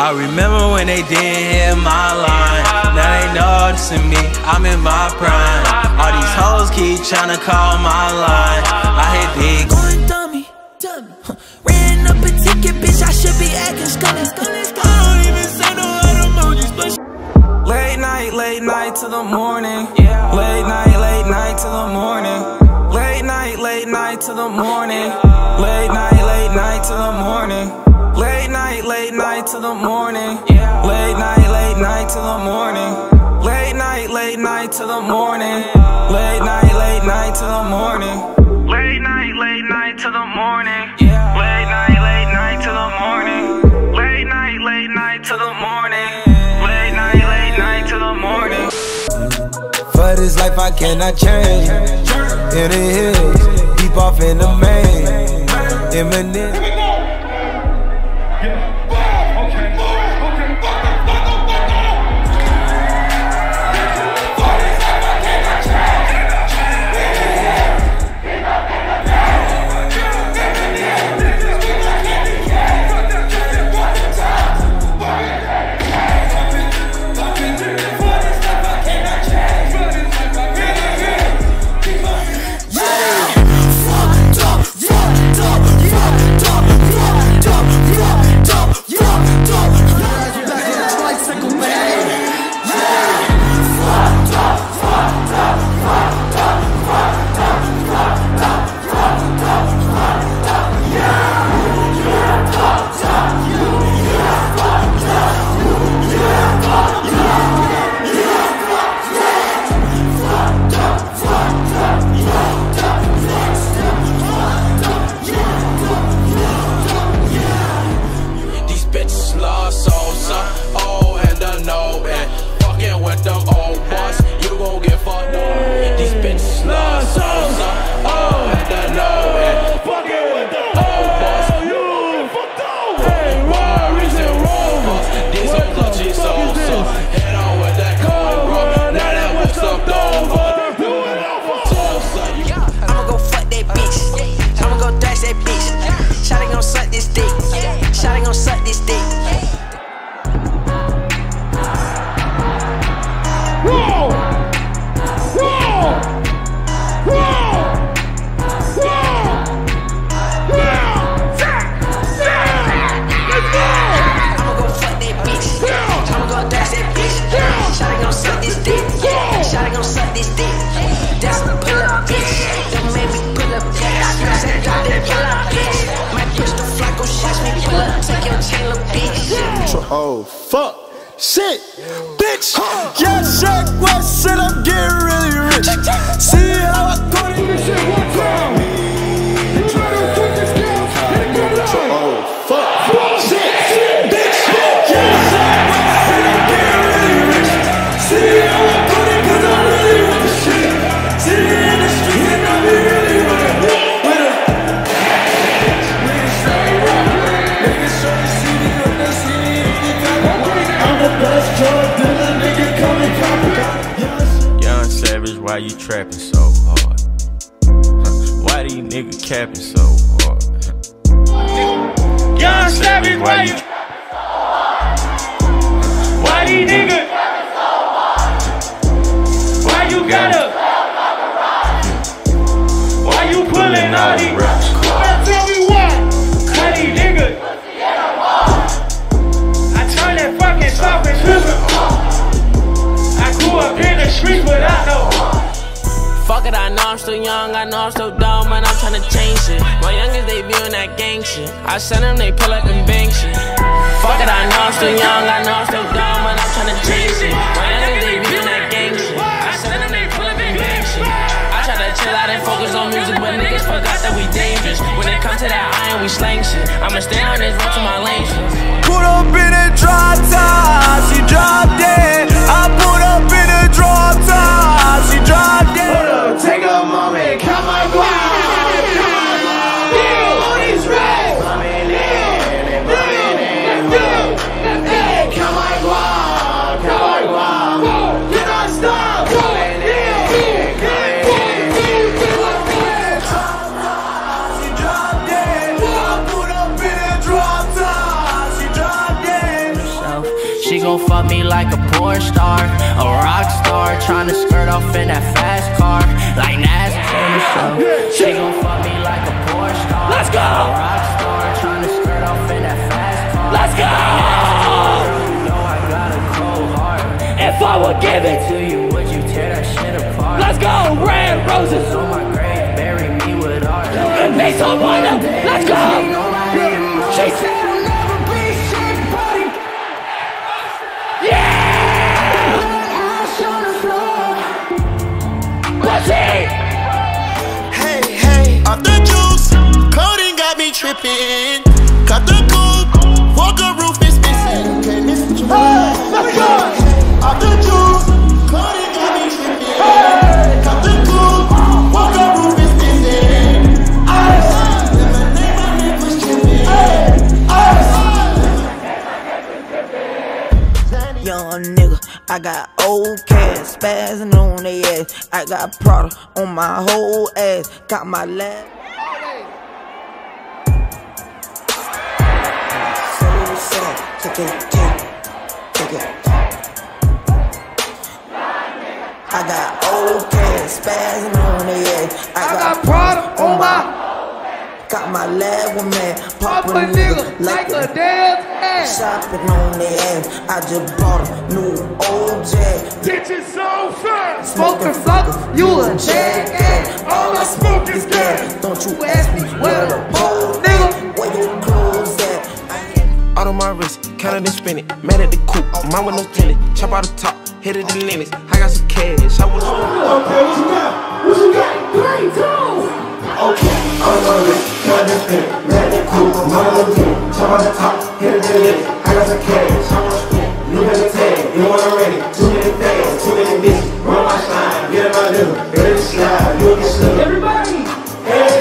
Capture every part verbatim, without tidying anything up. I remember when they didn't hit my line. Now they noticing me, I'm in my prime. All these hoes keep tryna call my line. I hit big. Going dummy, dummy. Ran up a ticket, bitch, I should be acting scummy. I don't even say no other emojis, but late night, late night till the morning. Late night, late night till the morning. Late night, late night till the morning. Late night, late night till the morning. Late night, late night till the morning. Late night, late night till the morning. Late night, late night till the morning. Late night, late night till the morning. Late night, late night till the morning. Late night, late night till the morning. Late night, late night till the morning. Late night, late night till the morning. For this life I cannot change. In the hills, deep off in the main. Eminem. Oh fuck, shit, bitch. Yeah, Shaq West said I'm getting really rich. See how I thought it this shit one time. You try to put this down in a good life. Oh fuck, shit, bitch. Yeah, Shaq West said I'm getting really rich. See how I thought it cause I really want the shit. See it in the street and I be really with it. With it. Niggas say rock, niggas show the city on the city. Young Savage, why you trapping so hard? Why these niggas capping so hard? Young Savage, why you trapping so hard? Why these niggas capping so hard? Why you gotta? Why you pulling all these raps? Now tell me why? Why these niggas? I grew up in the streets without no heart. Fuck it, I know I'm still young, I know I'm still dumb, and I'm tryna change it. My youngest, they viewin' that gang shit. I send them, they pull up and bang shit. Fuck it, I know I'm still young, I know I'm still dumb, and I'm tryna change it. My youngest, they viewin' that gang shit. I send them, they pull up and bang shit. I try to chill out and focus on music, but niggas forgot that we dangerous. When it comes to that iron, we slang shit. I'ma stay on this road to my lane shit. Put up in a drop top, she dropped dead. I put up in a drop top, she dropped dead. Hold up, take a moment, come on, wow, come on, wow. Yeah, all these racks, I'm in it, I'm in it. Come on, wow, come on, wow. You don't stop, come in it, come in it. She dropped dead, I put up in a drop top. She gon' fuck me like a porn star, a rock star, tryna skirt off in that fast car, like NASCAR. Yeah, she gon' fuck me like a porn star. Let's go. A rock star, tryna skirt off in that fast car. Let's go. Like, you know I got a cold heart. If I would give it to you, would you tear that shit apart? Let's go. Red roses on my grave, bury me with art. And they don't want them. Let's go. She said I'll never be somebody. Hey, hey, off the juice, coding got me tripping. Cut the coupe, Walker roof is missing. Okay, listen to me. Let's go. Off the juice, coding got me tripping. Hey. Cut the coupe, Walker roof is missing. Ice, my name, my name was tripping. Hey, ice. Young nigga, I got old cats spazzing on their ass. I got Prada on my whole ass. Got my lap. So sad, take it, take it. I got old cats spazzing on their ass. I, I got, got Prada on my whole ass. Got my lap with me. Pop a nigga like a damn. Shopping on the ass, I just bought a new old jag. Ditching so fast, smoking fuck, you a jackass. All I smoke is gas. Don't you ask me where the bold nigga, where your clothes at? Out on my wrist, counted and spin it. Mad at the coupe, mine with no tenant. Chop out the top, hit it in the limits. I got some cash, I was on. Okay, what you got? What you got? Play two. Okay, I'm on the wrist, counted and spin it. Mad at the coupe, mine with no tenant. Chop out the top. Hit it in the limit, I got some cash, I'm on spin. New nigga tag, you want already. Too many things, too many bitches. Run my slime, get in my liver. Ready to slide, you'll get slipped. Everybody! Hey,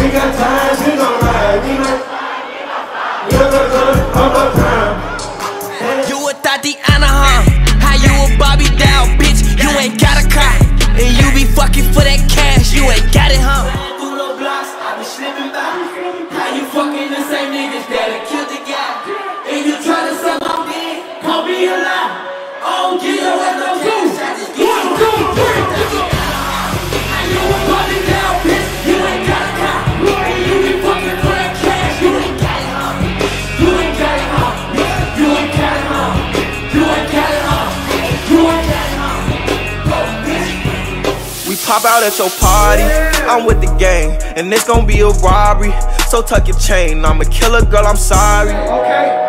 we got time, we gon' ride. We gon' slide, we gon' slide. You're gon' come, I'm gon' climb. You a Tatiana, huh? How you a Bobby Dow, bitch? You ain't gotta cry. And you be fucking for that cash, you ain't got it, huh? I do no blocks, I be slipping by. How you fucking the same niggas that'll kill the guy? And you try to sell my dick, call me a lie. Oh, get your ass up, dude. One, two, three. And you a Bobby Dow, bitch. You ain't got a cop. And you be fucking for that cash. You ain't got it on. You ain't got it on. You ain't got it on. You ain't got it on. You ain't got it on. Go, bitch. We pop out at your party. I'm with the gang, and it's gonna be a robbery. So tuck your chain. I'm a killer, girl. I'm sorry. Okay.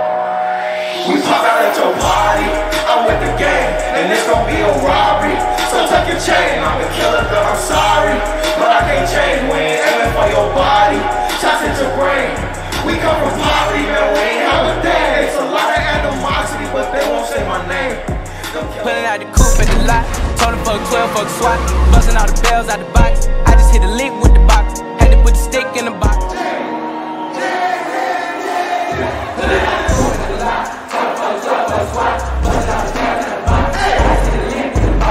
We pop out at your party, I'm with the gang, and it's gon' be a robbery. So tuck your chain, I'm a killer, girl, I'm sorry. But I can't change, we ain't aiming for your body. Shots at your brain, we come from poverty, man, we ain't have a thing. It's a lot of animosity, but they won't say my name. Pulling out the coupe at the lot, told him fuck twelve, fuck swat. Busting all the bells out the box, I just hit a lick with the box. Had to put the stick in the box. I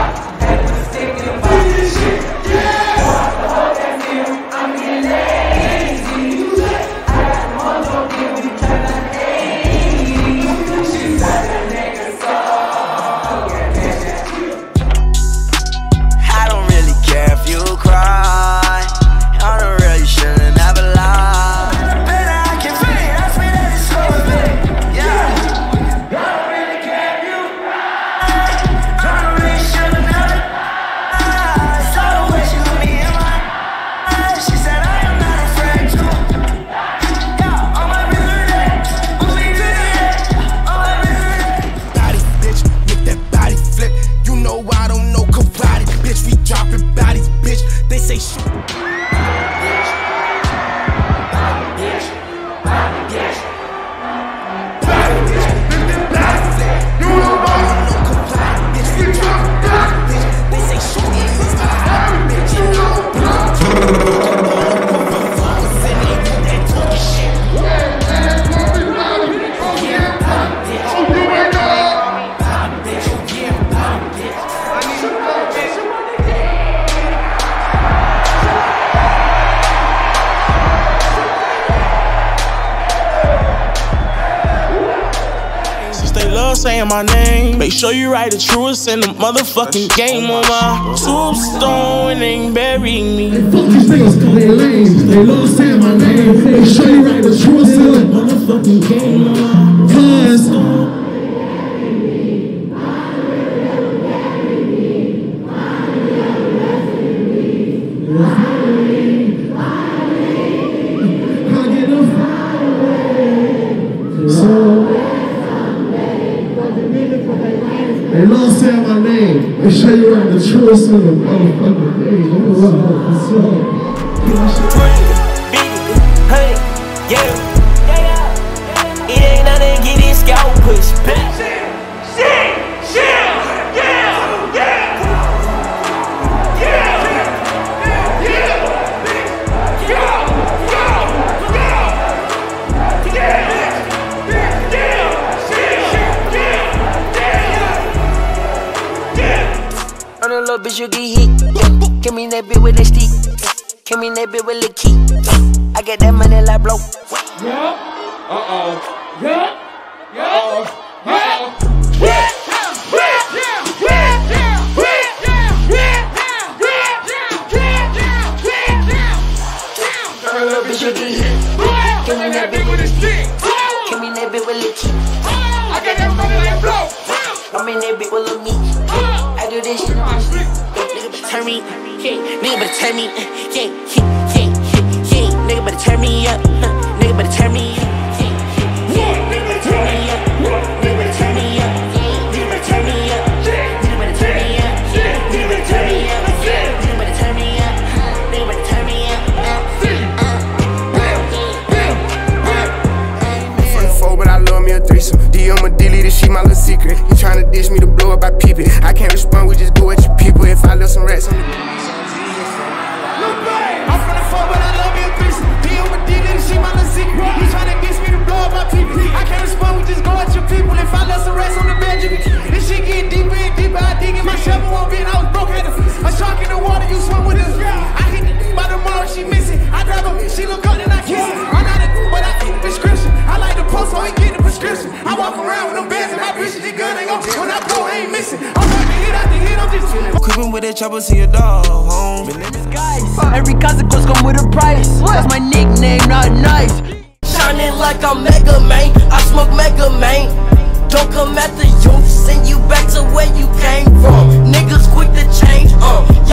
don't really care if you cry. on saying my name. Make sure you write the truest in the motherfucking game on my tombstone and bury me. Hey, fuck these niggas, call they lame. They love saying my name. Make sure you write the truest in the motherfucking game on my tombstone. They love saying my name. They show you like the truest in the motherfucking game. Hey, yeah. It ain't nothing to get this scout pushed back. Shit, shit, yeah, yeah, yeah, yeah, yeah, yeah, yeah, yeah. On a little bitch, you get heat. Yeah. Give me that bit with a stick. Yeah. Give me that bit with a key. Yeah. I get that money like blow. Yeah. Uh oh. Yeah. Yeah. Uh oh. Yeah. Yeah. Yeah. On a little bitch, you get heat. Yeah. Give me that bit with a stick. Yeah. Give me that bit with a key. Yeah. I get that money like blow. Yeah. I'm in that bit with a meat. Yeah. Do this shit on street. Nigga better turn me, yeah. Nigga better turn me, yeah, yeah, yeah, yeah. Nigga better turn me up, nigga better turn me, yeah, yeah. Nigga better turn me up, nigga better turn me up, nigga better turn me up, nigga better turn me up, nigga better turn me up, nigga better turn me up, nigga better turn me up. Front four, but I love me a threesome. D on my dilly, this shit my little secret. You tryna dish me to blow up, I peep it. I can't respond. Some rats on the look back, I'm from the phone, but I love me a threesome. D on my D, then she my little secret. You tryna get me to blow up my people. I can't respond, we just go at your people. If I left some rats on the bed, you be this shit get deeper and deeper. I dig in my shovel won't be, and I was broke at the a shark in the water, you swim with us. I hit it by tomorrow, she miss it. I grab her, she look up, then I kiss it. I'm not a dude, but I eat the prescription. I like the post, so I get the prescription. I walk around with them bands and my bitches, the gun ain't gon' when I blow, I ain't missing. I'm like the hit, I the hit, I'm just chillin'. With a chopper, see your dog home. Every consequence come with a price. That's my nickname, not nice. Shining like I'm Mega Man, I smoke Mega Man. Don't come at the youth, send you back to where you came from. Niggas quick to change, uh